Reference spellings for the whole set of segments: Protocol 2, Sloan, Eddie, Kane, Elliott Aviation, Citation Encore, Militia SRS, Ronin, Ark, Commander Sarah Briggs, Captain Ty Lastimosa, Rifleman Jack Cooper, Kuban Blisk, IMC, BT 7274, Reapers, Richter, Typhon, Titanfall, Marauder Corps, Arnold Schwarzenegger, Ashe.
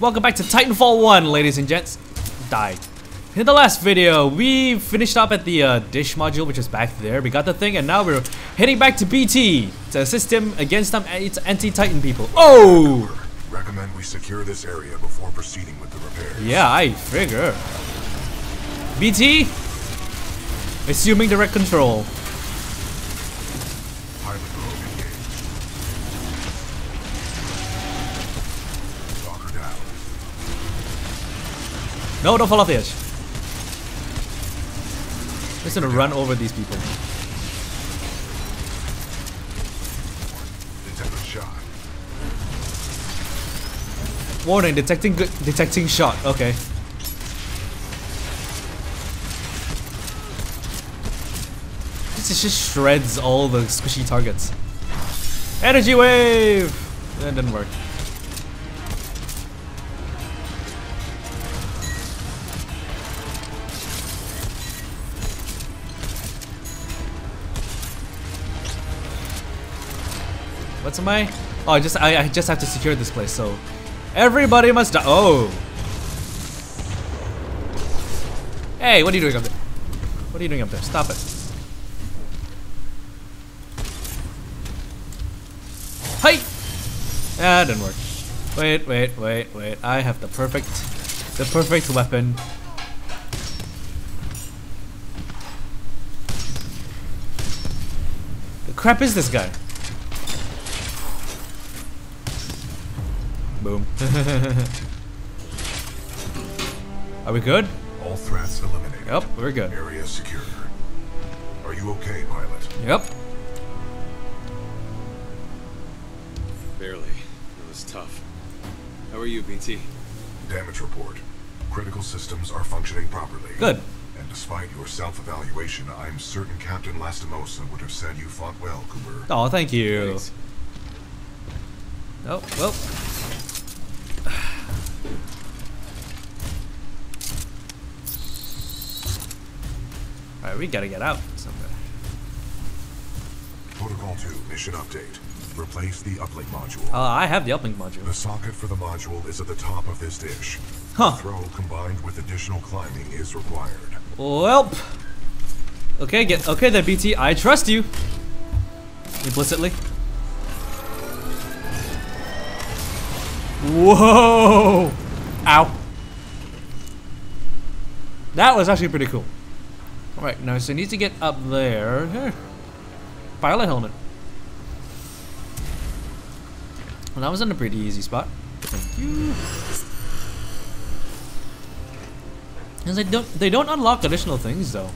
Welcome back to Titanfall 1, ladies and gents. Die. In the last video, we finished up at the dish module, which is back there. We got the thing, and now we're heading back to BT to assist him against its anti-Titan people. Oh! Recommend we secure this area before proceeding with the repairs. Yeah, I figure. BT? Assuming direct control. No, don't fall off the edge. I'm just gonna run over these people. Detect shot. Warning, detecting shot. Okay. This just shreds all the squishy targets. Energy wave. That didn't work. What's my? Oh, I just have to secure this place. So everybody must die. Oh. Hey, what are you doing up there? What are you doing up there? Stop it. Hi. That didn't work. Wait. I have the perfect weapon. The crap is this guy? Boom. Are we good? All threats eliminated. Yep, we're good. Area secure. Are you okay, pilot? Yep. Barely. It was tough. How are you, BT? Damage report. Critical systems are functioning properly. Good. And despite your self-evaluation, I'm certain Captain Lastimosa would have said you fought well, Cooper. Oh, thank you. Thanks. Oh, well. Alright, we gotta get out somewhere. Protocol 2 mission update. Replace the uplink module. I have the uplink module. The socket for the module is at the top of this dish. Huh. Throw combined with additional climbing is required. Welp. Okay, okay then, BT. I trust you. Implicitly. Whoa! Ow. That was actually pretty cool. Alright, now so I need to get up there. Here. Pilot helmet. Well, that was in a pretty easy spot. Thank you. Because they don't unlock additional things though.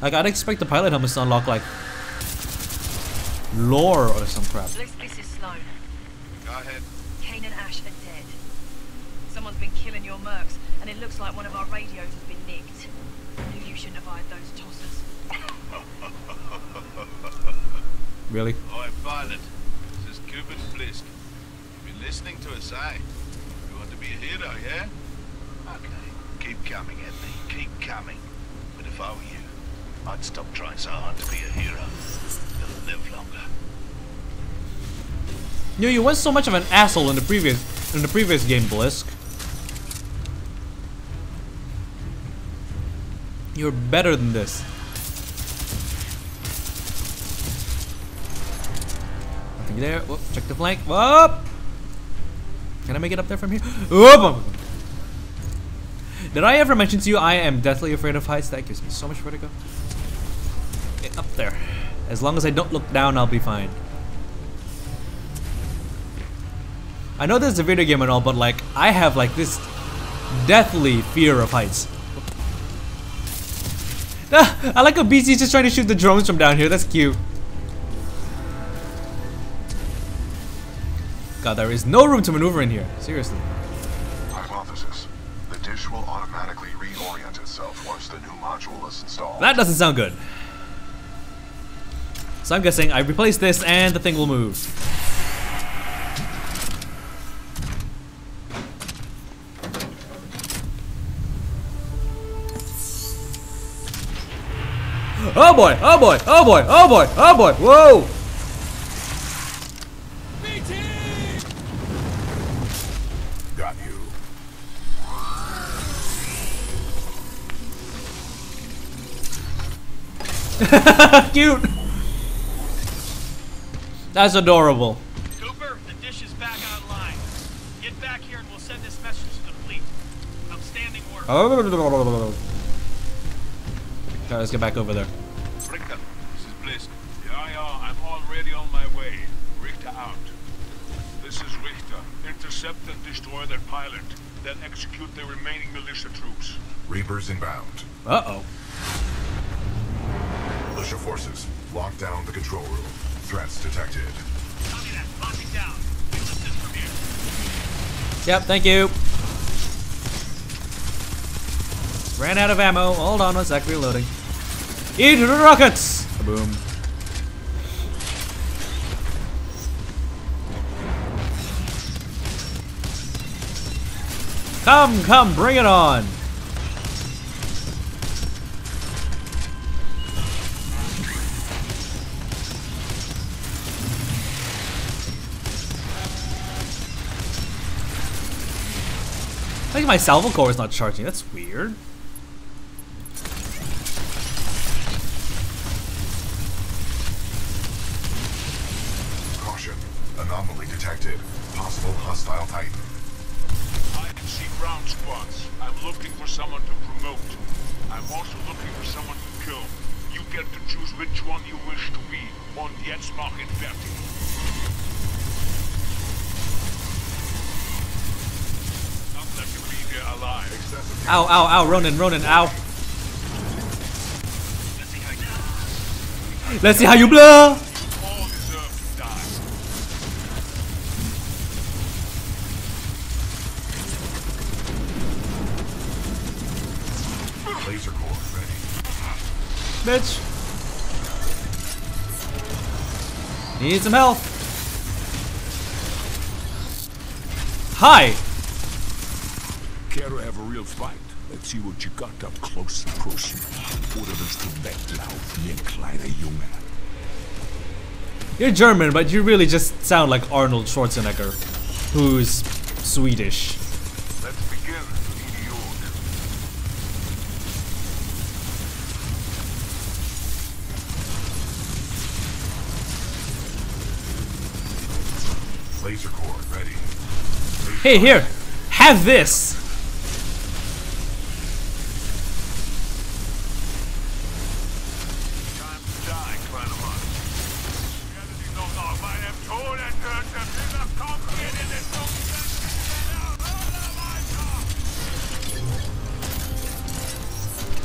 Like I'd expect the pilot helmets to unlock like lore or some crap. This is Sloan. Go ahead. Kane and Ashe are dead. Someone's been killing your mercs, and it looks like one of our radios has been nicked. Knew you shouldn't have eyed those tossers. Really? Oi, pilot. This is Kuban Blisk. You've been listening to us, eh? You want to be a hero, yeah? Okay. Keep coming, Eddie. Keep coming. But if I were you, I'd stop trying so hard to be a hero. You'll live longer. No, you weren't so much of an asshole in the previous game, Blisk. You're better than this. Nothing there. Whoop, check the flank. Whoop! Can I make it up there from here? Whoop! Did I ever mention to you I am deathly afraid of heights? That gives me so much vertigo. Get up there. As long as I don't look down, I'll be fine. I know this is a video game and all, but like, I have like this deathly fear of heights. I like how BC's just trying to shoot the drones from down here, that's cute. God, there is no room to maneuver in here, seriously. Hypothesis. The dish will automatically reorient itself once the new module is installed. That doesn't sound good. So I'm guessing I replace this and the thing will move. Oh boy! Oh boy! Oh boy! Oh boy! Oh boy! Whoa! BT! Got you. Cute. That's adorable. Cooper, the dish is back online. Get back here and we'll send this message to the fleet. Outstanding work. Alright, let's get back over there. Richter, this is Blisk. Yeah, I'm already on my way. Richter out. This is Richter. Intercept and destroy their pilot. Then execute the remaining militia troops. Reapers inbound. Uh-oh. Militia forces, lock down the control room. Threats detected. Copy that. Locking down. We lift this from here. Yep, thank you. Ran out of ammo. Hold on one sec, reloading. Eat rockets! Kaboom. Come, come, bring it on! I think my salvo core is not charging. That's weird. Caution. Anomaly detected. Possible hostile Titan. IMC ground squads. I'm looking for someone to promote. I'm also looking for someone to kill. You get to choose which one you wish to be on the Edsmach Inverted. Alive. Ow, ow, ow, Ronin, Ronin, ow. Let's see how you blow. All deserve to die. Laser core ready. Bitch. Need some health. Hi. Care to have a real fight? Let's see what you got up close and personal. Orders to Wettlauf, Kleiner Junge. You're German, but you really just sound like Arnold Schwarzenegger, who's Swedish. Let's begin, idiot. Laser core ready. Hey, here, have this.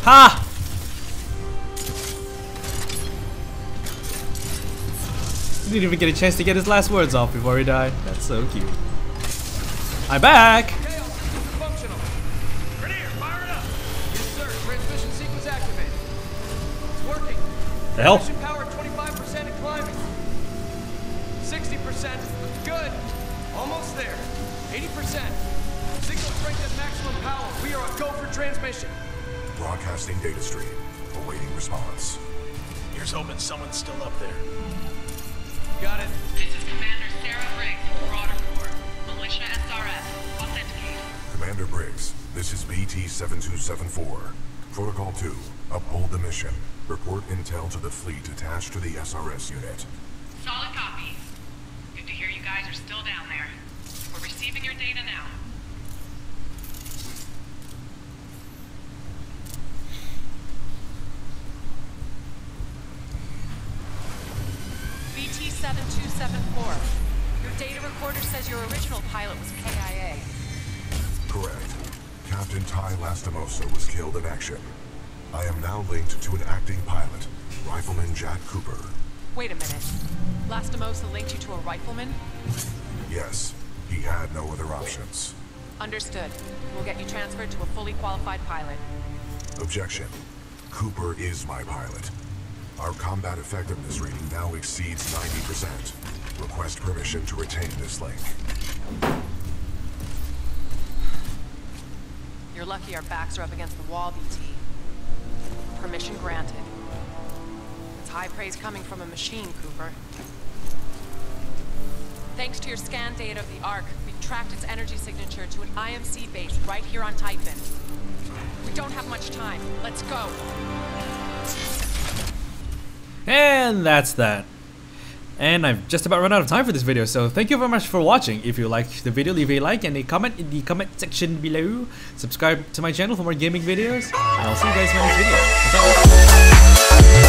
Ha! He didn't even get a chance to get his last words off before he died. That's so cute. I'm back! The hell? Power 25% and climbing. 60%. Good. Almost there. 80%. Signal strength at maximum power. We are on go for transmission. Broadcasting data stream. Awaiting response. Here's hoping someone's still up there. Got it. This is Commander Sarah Briggs, Marauder Corps, Militia SRS. Authenticate. Commander Briggs, this is BT 7274. Protocol 2. Uphold the mission. Report intel to the fleet attached to the SRS unit. Solid copy. Good to hear you guys are still down there. We're receiving your data now. BT 7274. Your data recorder says your original pilot was KIA. Correct. Captain Ty Lastimosa was killed in action. I am now linked to an acting pilot, Rifleman Jack Cooper. Wait a minute. Lastimosa linked you to a rifleman? Yes. He had no other options. Understood. We'll get you transferred to a fully qualified pilot. Objection. Cooper is my pilot. Our combat effectiveness rating now exceeds 90%. Request permission to retain this link. You're lucky our backs are up against the wall, BT. Permission granted. It's high praise coming from a machine, Cooper. Thanks to your scan data of the Ark, we've tracked its energy signature to an IMC base right here on Typhon. We don't have much time. Let's go. And that's that. And I've just about run out of time for this video, so thank you very much for watching. If you liked the video, leave a like and a comment in the comment section below. Subscribe to my channel for more gaming videos, and I'll see you guys in my next video.